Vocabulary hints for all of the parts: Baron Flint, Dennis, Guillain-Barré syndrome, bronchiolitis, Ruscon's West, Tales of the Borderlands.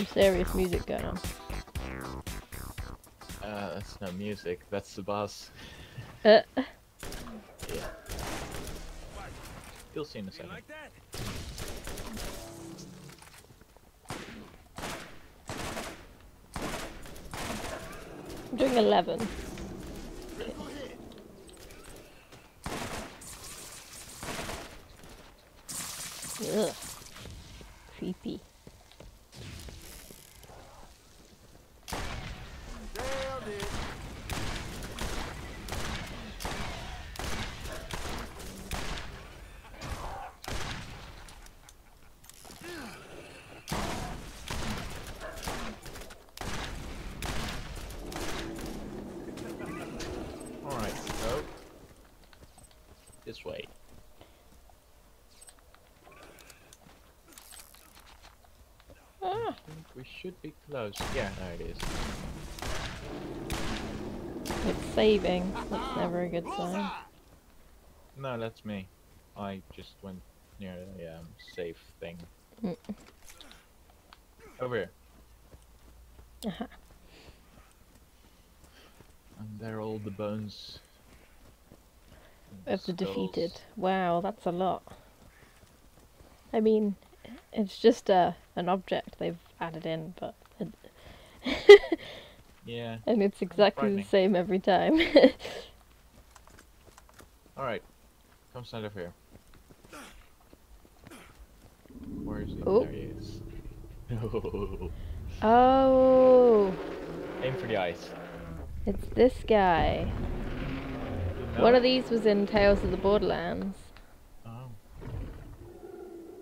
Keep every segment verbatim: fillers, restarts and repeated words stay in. some serious music going on. Uh, that's not music, that's the boss. Uh. Yeah. You'll see in a second. I'm doing eleven. Okay. Ugh. Creepy. Should be close. Yeah, there it is. It's saving. That's never a good sign. No, that's me. I just went near the um, safe thing. Mm. Over here. Uh-huh. And there are all the bones. Of the defeated. Wow, that's a lot. I mean, it's just a an object they've added in, but yeah, and it's exactly the same every time. All right, come stand up here. Where is he? Oh. There he is. Oh. Aim for the eyes. It's this guy. No. One of these was in Tales of the Borderlands. Oh.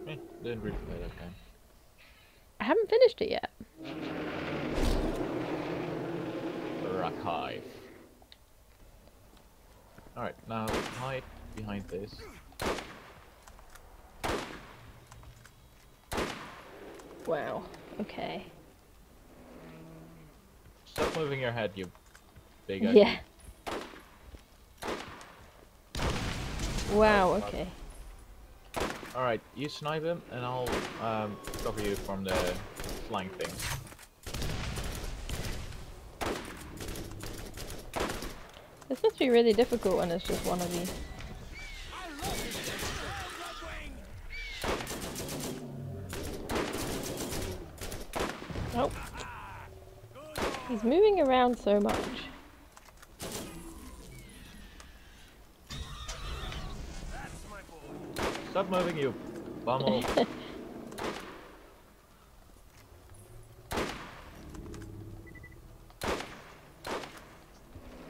Eh, didn't replay that game. I haven't finished it yet. Archive. Alright, now hide behind this. Wow, okay. Stop moving your head, you big guy. Yeah. Wow, oh, okay. Alright, you snipe him and I'll um, cover you from the flying thing. This must be really difficult when it's just one of these. Nope. Oh. He's moving around so much. Stop moving, you bumhole.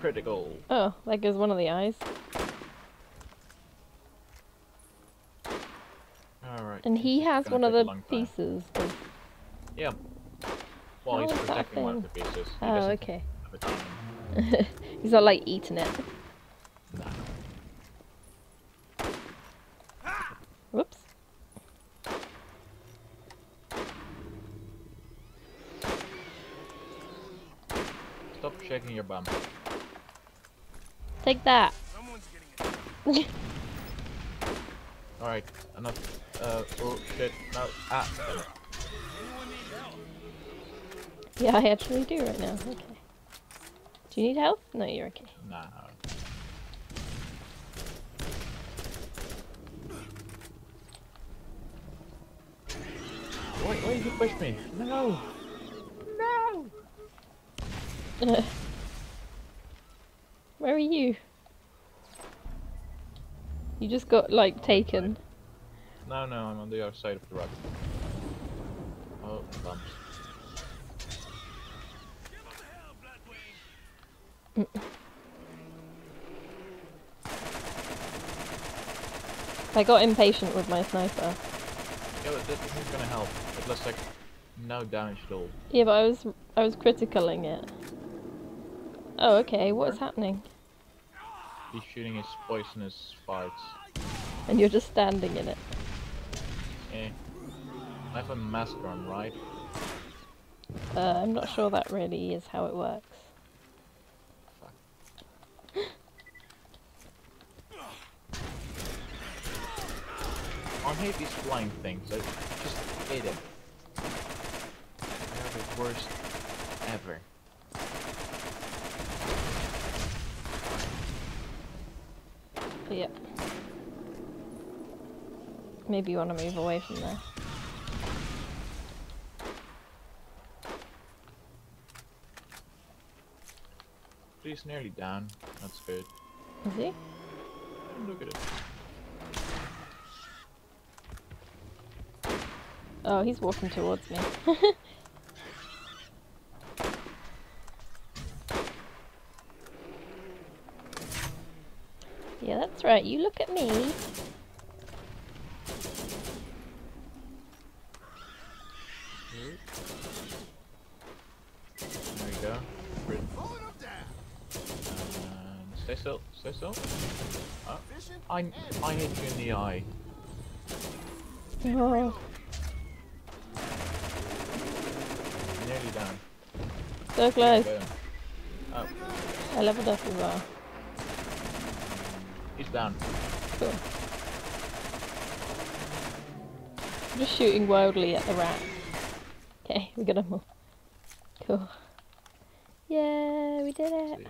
Critical. Oh, that goes one of the eyes. Alright. And he has one of the pieces. Of... Yeah. Well, he's protecting one of the pieces. He oh, okay. He's not like eating it. No. Whoops. Stop shaking your bum. Take that. Alright, enough. Uh, oh shit, no. Ah. Yeah, I actually do right now. Okay. Do you need help? No, you're okay. Nah. Why, why did you push me? No! No! Where are you? You just got, like, oh, taken. No, no, I'm on the other side of the rock. Oh, bumps. I got impatient with my sniper. Yeah, but this isn't gonna help. It looks like no damage at all. Yeah, but I was I was criticaling it. Oh, okay. What's happening? He's shooting his poisonous farts. And you're just standing in it. Yeah. I have a mask on, right? Uh, I'm not sure that really is how it works. I hate these flying things, I just hate them. worst ever. But yeah. Maybe you want to move away from there. He's nearly down. That's good. Is he? Look at it. Oh, he's walking towards me. Yeah, that's right. You look at me. So, so? Oh. I, I hit you in the eye. Oh. Nearly down. So close. Oh. I leveled up as well. He's down. Cool. I'm just shooting wildly at the rat. Okay, we're gonna move. Cool. Yeah, we did it.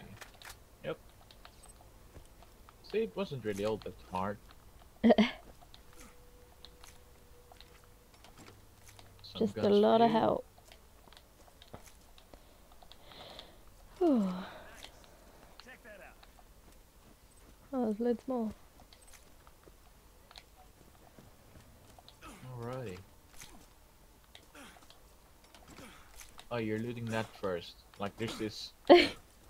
See, it wasn't really all that hard. Just a lot of help. Ooh. Check that out. Oh, there's loads more. Alrighty. Oh, you're looting that first. Like, there's this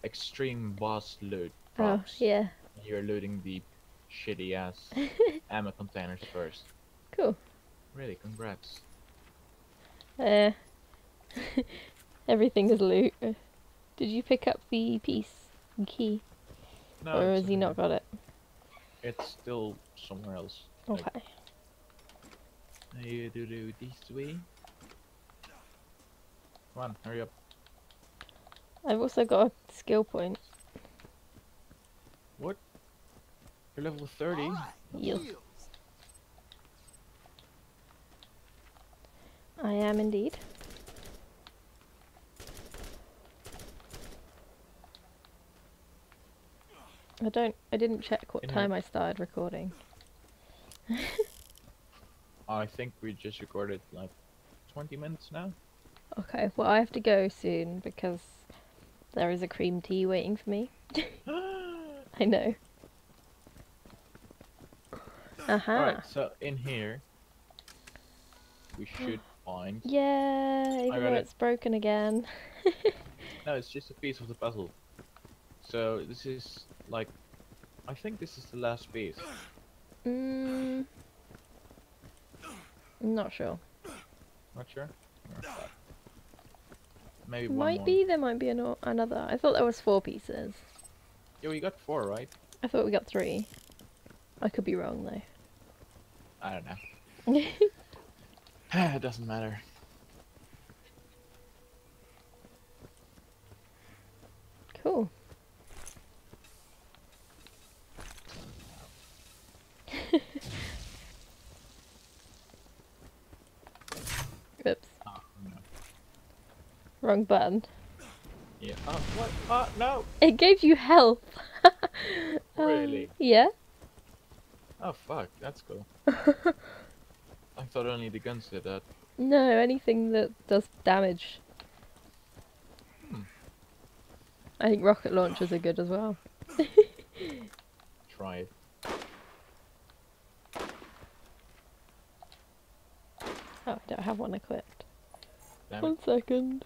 extreme boss loot. Props. Oh, yeah. You're looting the shitty ass ammo containers first. Cool. Really, congrats. Uh, everything is loot. Did you pick up the piece and key? No. Or has he not got it? It's still somewhere else. Okay. Like, you do do this way. Come on, hurry up. I've also got a skill point. What? You're level thirty? Yes. I am indeed. I don't- I didn't check what In time I started recording. I think we just recorded like twenty minutes now. Okay, well I have to go soon because there is a cream tea waiting for me. I know. Uh-huh. Alright, so in here we should find. Yeah, even though it's broken again. No, it's just a piece of the puzzle. So this is like, I think this is the last piece. Mm. Not sure. Not sure? No. Maybe one more. Might be, there might be an another. I thought there was four pieces. Yeah, we got four, right? I thought we got three. I could be wrong, though. I don't know. It doesn't matter. Cool. Oops. Oh, no. Wrong button. Yeah. Oh, what? Oh, no! It gave you health! Really? Um, yeah? Oh, fuck. That's cool. I thought only the guns did that. No, anything that does damage. Hmm. I think rocket launchers are good as well. Try it. Oh, I don't have one equipped. Damn one it. second.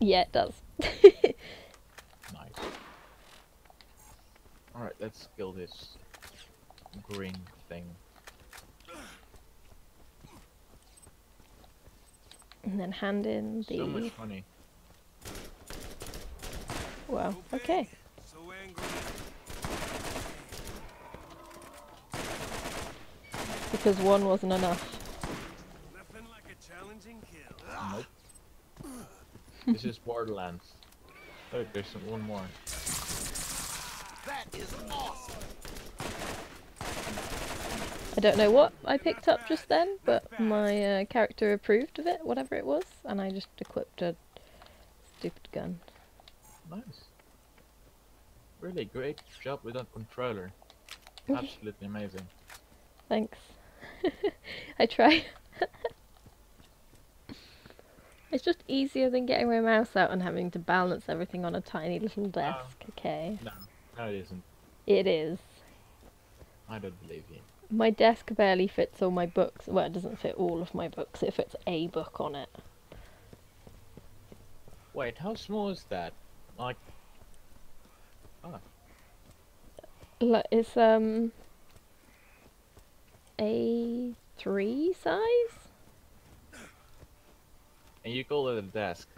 Yeah, it does. Nice. Alright, let's kill this green thing. And then hand in the... So much money. Wow, okay. So angry. Because one wasn't enough. Nothing like a challenging kill. Nope. This is Borderlands. Oh, there's one more. That is awesome. I don't know what I picked up just then, but my uh, character approved of it, whatever it was, and I just equipped a stupid gun. Nice. Really great job with that controller. Absolutely amazing. Thanks. I try. It's just easier than getting my mouse out and having to balance everything on a tiny little desk, no. Okay? No, no it isn't. It is. I don't believe you. My desk barely fits all my books. Well, it doesn't fit all of my books, it fits a book on it. Wait, how small is that? Like... Oh. Look, it's um... A three size? And you call it a desk.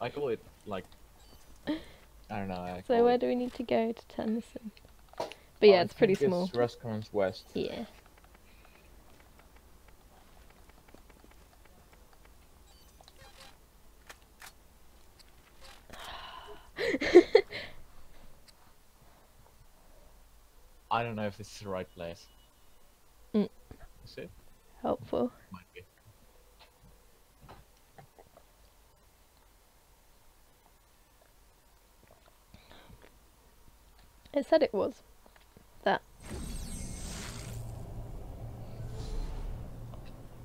I call it, like... I don't know, I So where it... do we need to go to turn this in? But yeah, oh, it's pretty small. It's Ruscon's West. Yeah. I don't know if this is the right place. Mm. Is it? Helpful. Might be. It said it was. That.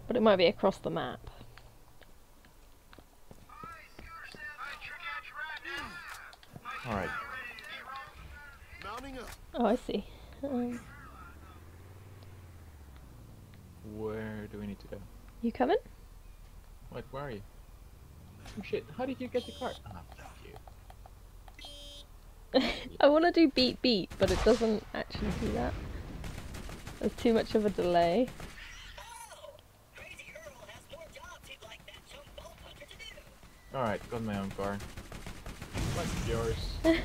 But it might be across the map. Alright. Oh, I see. Um, where do we need to go? You coming? Wait, where are you? Oh shit, how did you get the cart? Oh, fuck you. I want to do beep beep, but it doesn't actually do that. There's too much of a delay. Alright, got my own car. What's yours?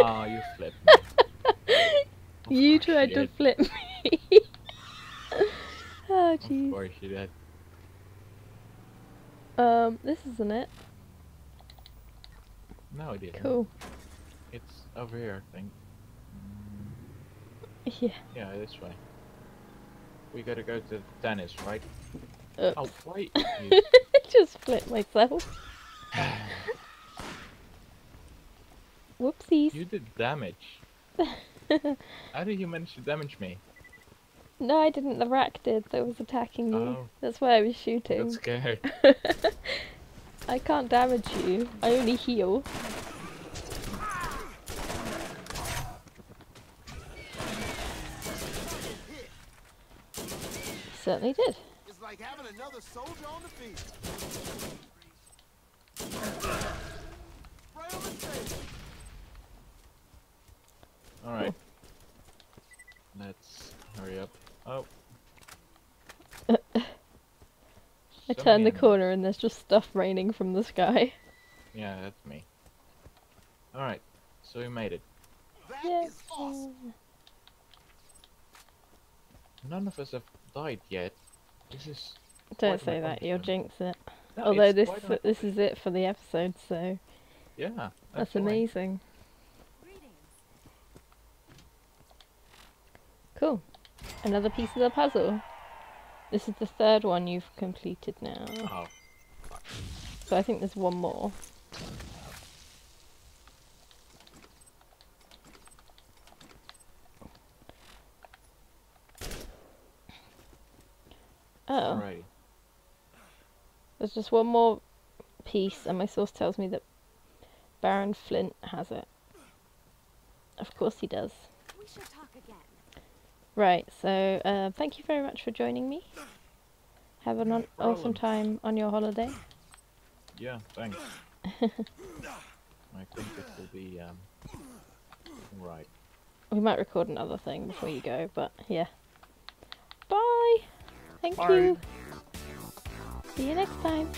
Ah, oh, you flipped me. Of you tried to flip me. Oh, jeez. Of course you did. Um, this isn't it. No, it didn't. Cool. It's over here, I think. Mm. Yeah. Yeah, this way. We gotta go to Dennis, right? Oops. Oh, wait. You... Just flipped myself. Whoopsies. You did damage. How did you manage to damage me? No, I didn't. The rack did that was attacking you. Oh. That's why I was shooting. I got scared. I can't damage you. I only heal. Certainly did. It's like having another soldier on the field. Right on the table. All right. Cool. Let's hurry up. Oh. I turn the corner and there's just stuff raining from the sky. Yeah, that's me. Alright, so we made it. That yes. is awesome. None of us have died yet. This is... Don't say that, you'll jinx it. No, although this this is it for the episode, so... Yeah, that's, that's amazing. Cool. Another piece of the puzzle. This is the third one you've completed now. Oh. So I think there's one more. Oh. Alrighty. There's just one more piece, and my source tells me that Baron Flint has it. Of course he does. We should talk again. Right, so uh, thank you very much for joining me. Have an no awesome time on your holiday. Yeah, thanks. I think it will be um, right. We might record another thing before you go, but yeah. Bye! Thank Bye. you! See you next time!